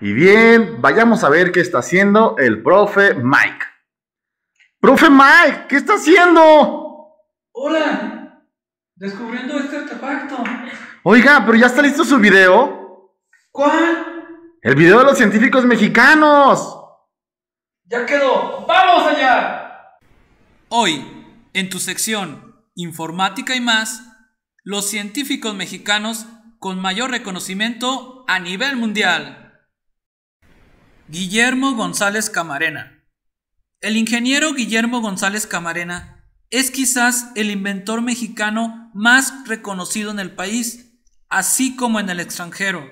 Y bien, vayamos a ver qué está haciendo el profe Mike. ¡Profe Mike! ¿Qué está haciendo? ¡Hola! Descubriendo este artefacto. Oiga, ¿pero ya está listo su video? ¿Cuál? El video de los científicos mexicanos. ¡Ya quedó! ¡Vamos allá! Hoy, en tu sección Informática y más, los científicos mexicanos con mayor reconocimiento a nivel mundial. Guillermo González Camarena. El ingeniero Guillermo González Camarena es quizás el inventor mexicano más reconocido en el país, así como en el extranjero.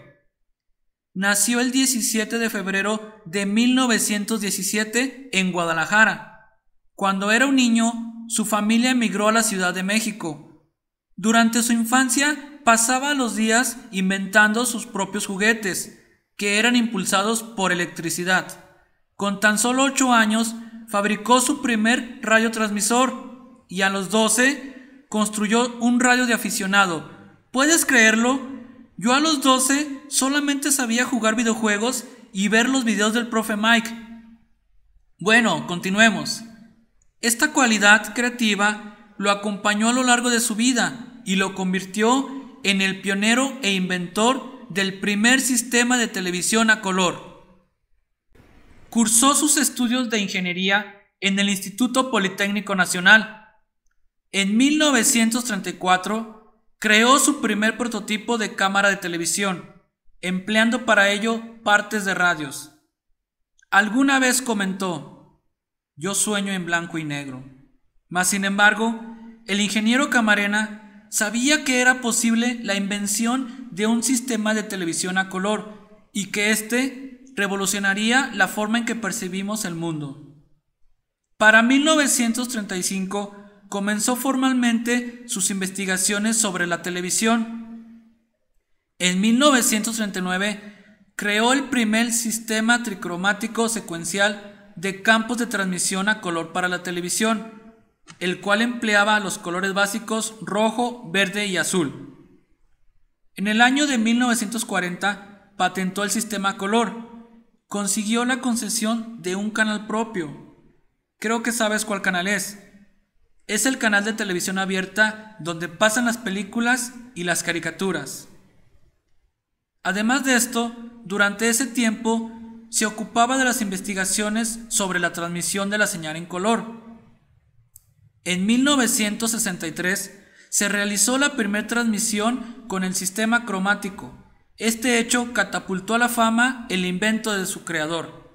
Nació el 17 de febrero de 1917 en Guadalajara. Cuando era un niño, su familia emigró a la Ciudad de México. Durante su infancia, pasaba los días inventando sus propios juguetes, que eran impulsados por electricidad. Con tan solo 8 años, fabricó su primer radiotransmisor y a los 12 construyó un radio de aficionado. ¿Puedes creerlo? Yo a los 12 solamente sabía jugar videojuegos y ver los videos del profe Mike. Bueno, continuemos. Esta cualidad creativa lo acompañó a lo largo de su vida y lo convirtió en el pionero e inventor del primer sistema de televisión a color. Cursó sus estudios de ingeniería en el Instituto Politécnico Nacional. En 1934, creó su primer prototipo de cámara de televisión, empleando para ello partes de radios. Alguna vez comentó: "Yo sueño en blanco y negro". Mas, sin embargo, el ingeniero Camarena sabía que era posible la invención de un sistema de televisión a color y que éste revolucionaría la forma en que percibimos el mundo. Para 1935, comenzó formalmente sus investigaciones sobre la televisión. En 1939 creó el primer sistema tricromático secuencial de campos de transmisión a color para la televisión, el cual empleaba los colores básicos rojo, verde y azul. En el año de 1940 patentó el sistema a color. Consiguió la concesión de un canal propio. Creo que sabes cuál canal es. Es el canal de televisión abierta donde pasan las películas y las caricaturas. Además de esto, durante ese tiempo se ocupaba de las investigaciones sobre la transmisión de la señal en color. En 1963 se realizó la primera transmisión con el sistema cromático. Este hecho catapultó a la fama el invento de su creador.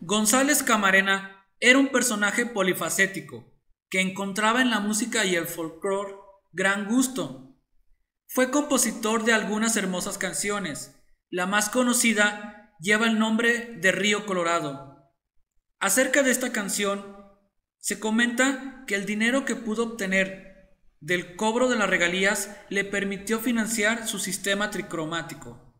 González Camarena era un personaje polifacético que encontraba en la música y el folclore gran gusto. Fue compositor de algunas hermosas canciones. La más conocida lleva el nombre de Río Colorado. Acerca de esta canción, se comenta que el dinero que pudo obtener del cobro de las regalías le permitió financiar su sistema tricromático.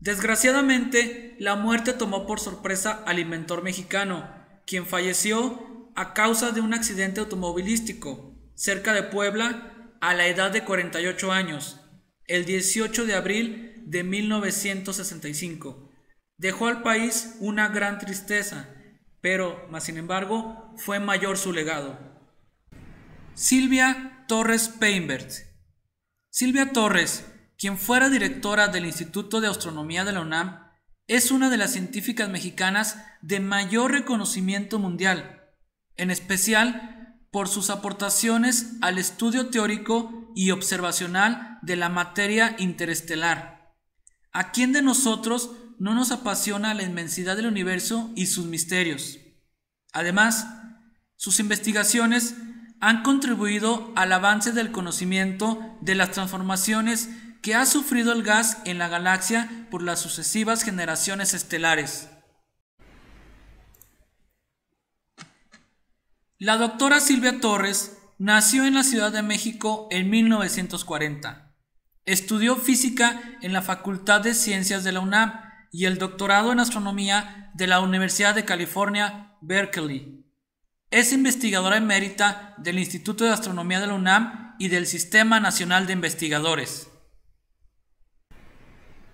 Desgraciadamente, la muerte tomó por sorpresa al inventor mexicano, quien falleció a causa de un accidente automovilístico cerca de Puebla a la edad de 48 años, el 18 de abril de 1965. Dejó al país una gran tristeza, pero, más sin embargo, fue mayor su legado. Silvia Torres-Peimbert. Silvia Torres, quien fuera directora del Instituto de Astronomía de la UNAM, es una de las científicas mexicanas de mayor reconocimiento mundial, en especial por sus aportaciones al estudio teórico y observacional de la materia interestelar. ¿A quién de nosotros no nos apasiona la inmensidad del universo y sus misterios? Además, sus investigaciones han contribuido al avance del conocimiento de las transformaciones que ha sufrido el gas en la galaxia por las sucesivas generaciones estelares. La doctora Silvia Torres nació en la Ciudad de México en 1940. Estudió física en la Facultad de Ciencias de la UNAM y el doctorado en astronomía de la Universidad de California, Berkeley. Es investigadora emérita del Instituto de Astronomía de la UNAM y del Sistema Nacional de Investigadores.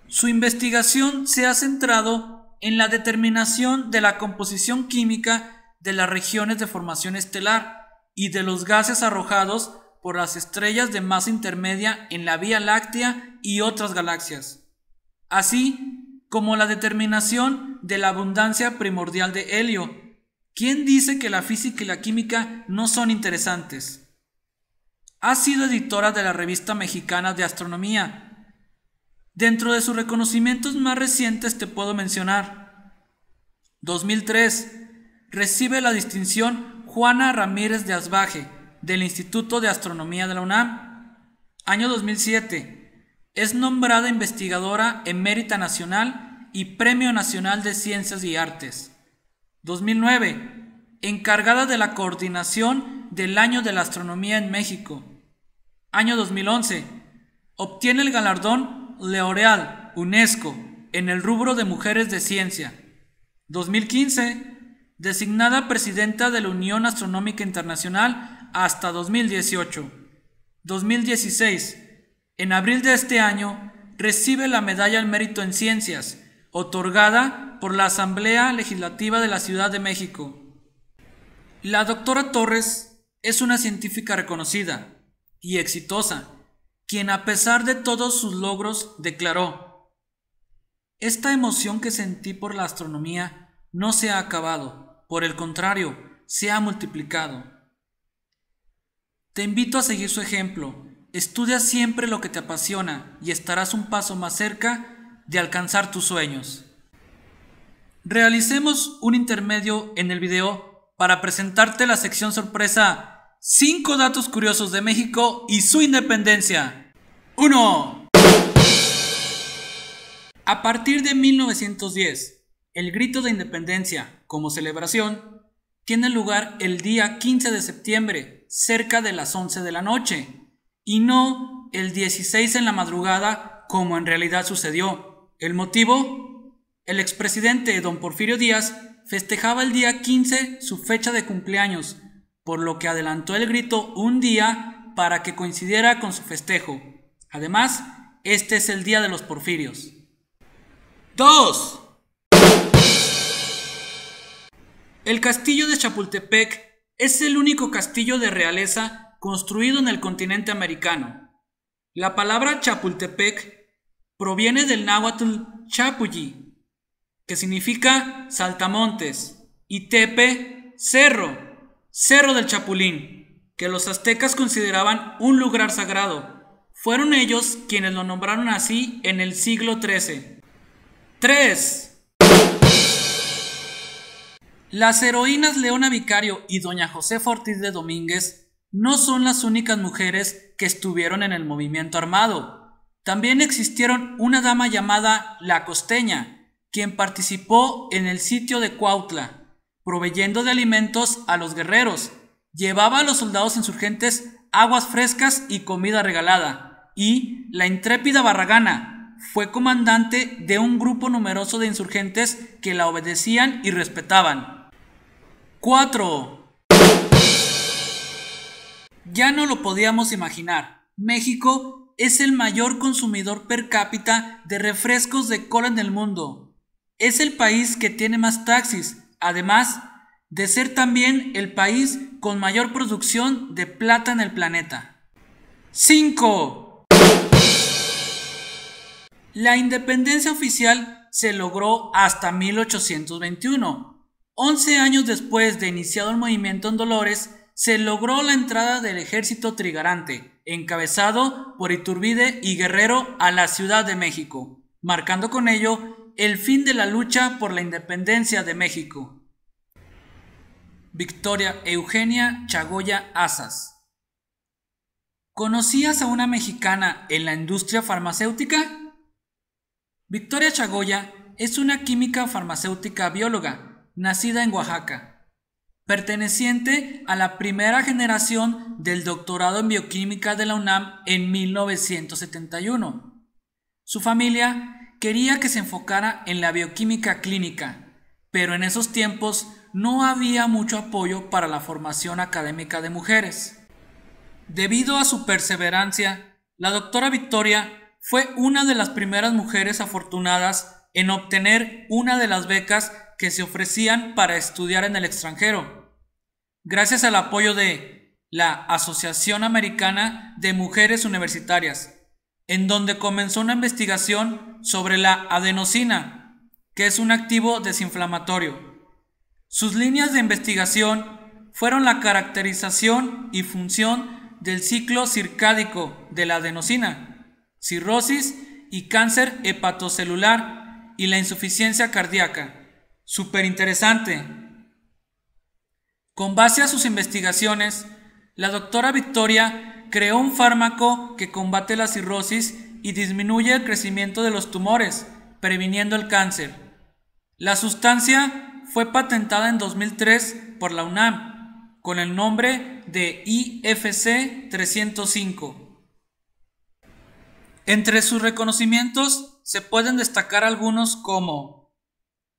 Su investigación se ha centrado en la determinación de la composición química de las regiones de formación estelar y de los gases arrojados por las estrellas de masa intermedia en la Vía Láctea y otras galaxias, así como la determinación de la abundancia primordial de helio. ¿Quién dice que la física y la química no son interesantes? Ha sido editora de la Revista Mexicana de Astronomía. Dentro de sus reconocimientos más recientes te puedo mencionar: 2003, recibe la distinción Juana Ramírez de Asbaje del Instituto de Astronomía de la UNAM. Año 2007, es nombrada investigadora emérita nacional y Premio Nacional de Ciencias y Artes. 2009, encargada de la coordinación del Año de la Astronomía en México. Año 2011, obtiene el galardón L'Oreal Unesco en el rubro de Mujeres de Ciencia. 2015, designada presidenta de la Unión Astronómica Internacional hasta 2018. 2016, en abril de este año, recibe la Medalla al Mérito en Ciencias, otorgada por la Asamblea Legislativa de la Ciudad de México. La doctora Torres es una científica reconocida y exitosa, quien a pesar de todos sus logros declaró: "Esta emoción que sentí por la astronomía no se ha acabado, por el contrario, se ha multiplicado". Te invito a seguir su ejemplo, estudia siempre lo que te apasiona y estarás un paso más cerca de alcanzar tus sueños. Realicemos un intermedio en el video para presentarte la sección sorpresa: 5 datos curiosos de México y su independencia. 1. A partir de 1910, el grito de independencia, como celebración, tiene lugar el día 15 de septiembre, cerca de las 11 de la noche, y no el 16 en la madrugada, como en realidad sucedió. ¿El motivo? El expresidente don Porfirio Díaz festejaba el día 15 su fecha de cumpleaños, por lo que adelantó el grito un día para que coincidiera con su festejo. Además, este es el día de los Porfirios. 2. El castillo de Chapultepec es el único castillo de realeza construido en el continente americano. La palabra Chapultepec proviene del náhuatl Chapulli, que significa saltamontes, y tepe, cerro, cerro del Chapulín, que los aztecas consideraban un lugar sagrado. Fueron ellos quienes lo nombraron así en el siglo XIII. 3. Las heroínas Leona Vicario y doña Josefa Ortiz de Domínguez no son las únicas mujeres que estuvieron en el movimiento armado. También existieron una dama llamada La Costeña, quien participó en el sitio de Cuautla, proveyendo de alimentos a los guerreros. Llevaba a los soldados insurgentes aguas frescas y comida regalada. Y la intrépida Barragana fue comandante de un grupo numeroso de insurgentes que la obedecían y respetaban. 4. Ya no lo podíamos imaginar. México es el mayor consumidor per cápita de refrescos de cola en el mundo. Es el país que tiene más taxis, además de ser también el país con mayor producción de plata en el planeta. 5. La independencia oficial se logró hasta 1821. 11 años después de iniciado el movimiento en Dolores, se logró la entrada del ejército trigarante, encabezado por Iturbide y Guerrero, a la Ciudad de México, marcando con ello el fin de la lucha por la independencia de México. Victoria Eugenia Chagoya Asas. ¿Conocías a una mexicana en la industria farmacéutica? Victoria Chagoya es una química farmacéutica bióloga, nacida en Oaxaca, perteneciente a la primera generación del doctorado en bioquímica de la UNAM en 1971. Su familia quería que se enfocara en la bioquímica clínica, pero en esos tiempos no había mucho apoyo para la formación académica de mujeres. Debido a su perseverancia, la doctora Victoria fue una de las primeras mujeres afortunadas en obtener una de las becas que se ofrecían para estudiar en el extranjero, gracias al apoyo de la Asociación Americana de Mujeres Universitarias, en donde comenzó una investigación sobre la adenosina, que es un activo desinflamatorio. Sus líneas de investigación fueron la caracterización y función del ciclo circádico de la adenosina, cirrosis y cáncer hepatocelular y la insuficiencia cardíaca. Súper interesante. Con base a sus investigaciones, la doctora Victoria creó un fármaco que combate la cirrosis y disminuye el crecimiento de los tumores, previniendo el cáncer. La sustancia fue patentada en 2003 por la UNAM con el nombre de IFC-305. Entre sus reconocimientos se pueden destacar algunos como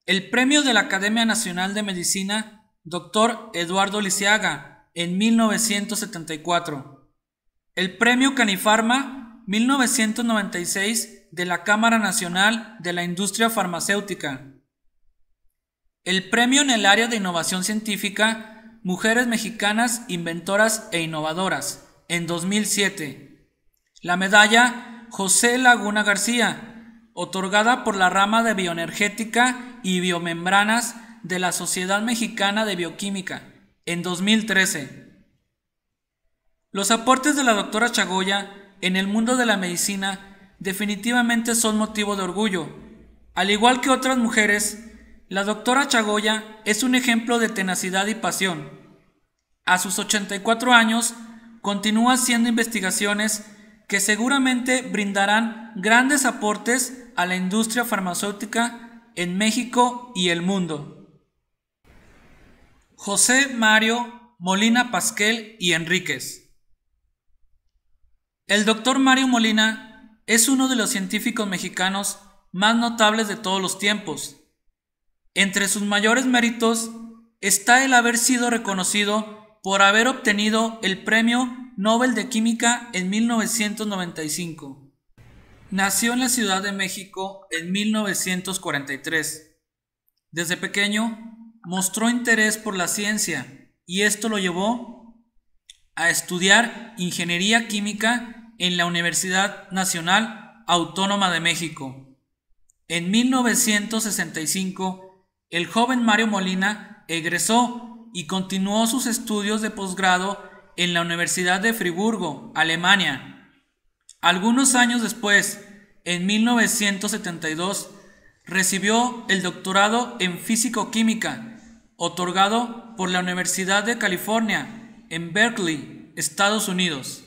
el premio de la Academia Nacional de Medicina Dr. Eduardo Lisiaga en 1974, el premio Canifarma 1996 de la Cámara Nacional de la Industria Farmacéutica, el premio en el área de innovación científica Mujeres Mexicanas Inventoras e Innovadoras en 2007, la medalla José Laguna García, otorgada por la rama de Bioenergética y Biomembranas de la Sociedad Mexicana de Bioquímica, en 2013. Los aportes de la doctora Chagoya en el mundo de la medicina definitivamente son motivo de orgullo. Al igual que otras mujeres, la doctora Chagoya es un ejemplo de tenacidad y pasión. A sus 84 años, continúa haciendo investigaciones que seguramente brindarán grandes aportes a la industria farmacéutica en México y el mundo. José Mario Molina Pasquel y Enríquez. El doctor Mario Molina es uno de los científicos mexicanos más notables de todos los tiempos. Entre sus mayores méritos está el haber sido reconocido por haber obtenido el premio Nobel de Química en 1995. Nació en la Ciudad de México en 1943. Desde pequeño mostró interés por la ciencia y esto lo llevó a estudiar Ingeniería Química en la Universidad Nacional Autónoma de México. En 1965, el joven Mario Molina egresó y continuó sus estudios de posgrado en la Universidad de Friburgo, Alemania. Algunos años después, en 1972, recibió el doctorado en Físico-Química, otorgado por la Universidad de California, en Berkeley, Estados Unidos.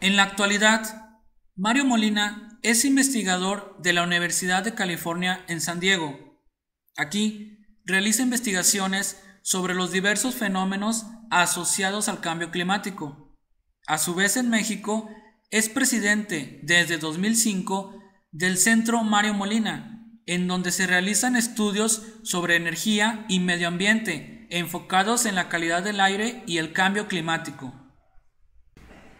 En la actualidad, Mario Molina es investigador de la Universidad de California en San Diego. Aquí realiza investigaciones sobre los diversos fenómenos asociados al cambio climático. A su vez, en México es presidente desde 2005 del Centro Mario Molina, en donde se realizan estudios sobre energía y medio ambiente enfocados en la calidad del aire y el cambio climático.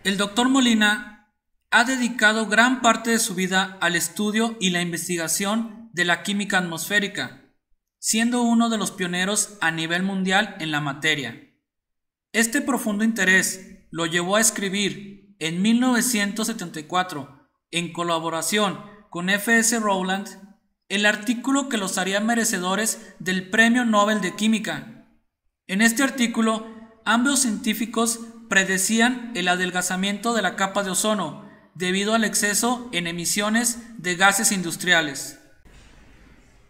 El doctor Molina ha dedicado gran parte de su vida al estudio y la investigación de la química atmosférica, siendo uno de los pioneros a nivel mundial en la materia. Este profundo interés lo llevó a escribir en 1974, en colaboración con F.S. Rowland, el artículo que los haría merecedores del Premio Nobel de Química. En este artículo, ambos científicos predecían el adelgazamiento de la capa de ozono debido al exceso en emisiones de gases industriales.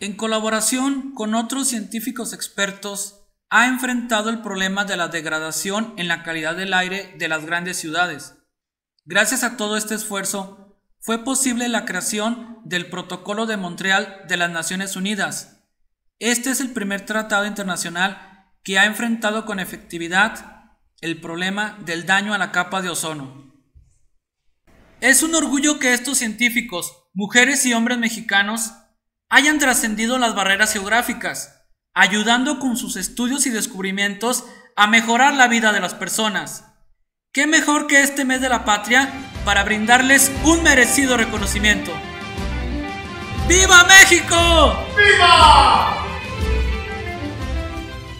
En colaboración con otros científicos expertos, ha enfrentado el problema de la degradación en la calidad del aire de las grandes ciudades. Gracias a todo este esfuerzo, fue posible la creación del Protocolo de Montreal de las Naciones Unidas. Este es el primer tratado internacional que ha enfrentado con efectividad el problema del daño a la capa de ozono. Es un orgullo que estos científicos, mujeres y hombres mexicanos, hayan trascendido las barreras geográficas, ayudando con sus estudios y descubrimientos a mejorar la vida de las personas. ¿Qué mejor que este mes de la patria para brindarles un merecido reconocimiento? ¡Viva México! ¡Viva!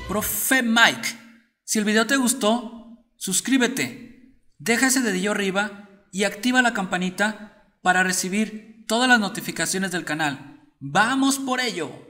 ProfeMike, si el video te gustó, suscríbete, deja ese dedillo arriba y activa la campanita para recibir todas las notificaciones del canal. ¡Vamos por ello!